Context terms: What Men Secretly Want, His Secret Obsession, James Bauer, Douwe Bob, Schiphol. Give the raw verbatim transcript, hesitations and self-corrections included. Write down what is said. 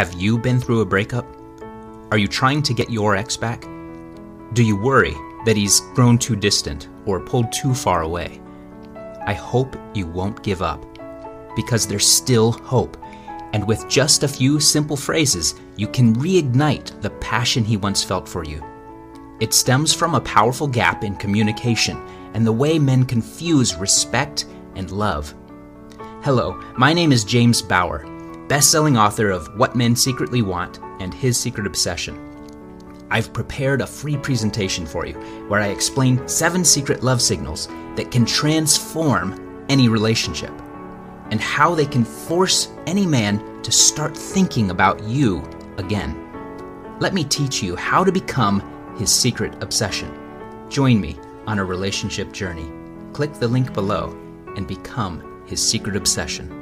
Have you been through a breakup? Are you trying to get your ex back? Do you worry that he's grown too distant or pulled too far away? I hope you won't give up, because there's still hope. And with just a few simple phrases, you can reignite the passion he once felt for you. It stems from a powerful gap in communication and the way men confuse respect and love. Hello, my name is James Bauer, best-selling author of What Men Secretly Want and His Secret Obsession. I've prepared a free presentation for you where I explain seven secret love signals that can transform any relationship, and how they can force any man to start thinking about you again. Let me teach you how to become his secret obsession. Join me on a relationship journey. Click the link below and become his secret obsession.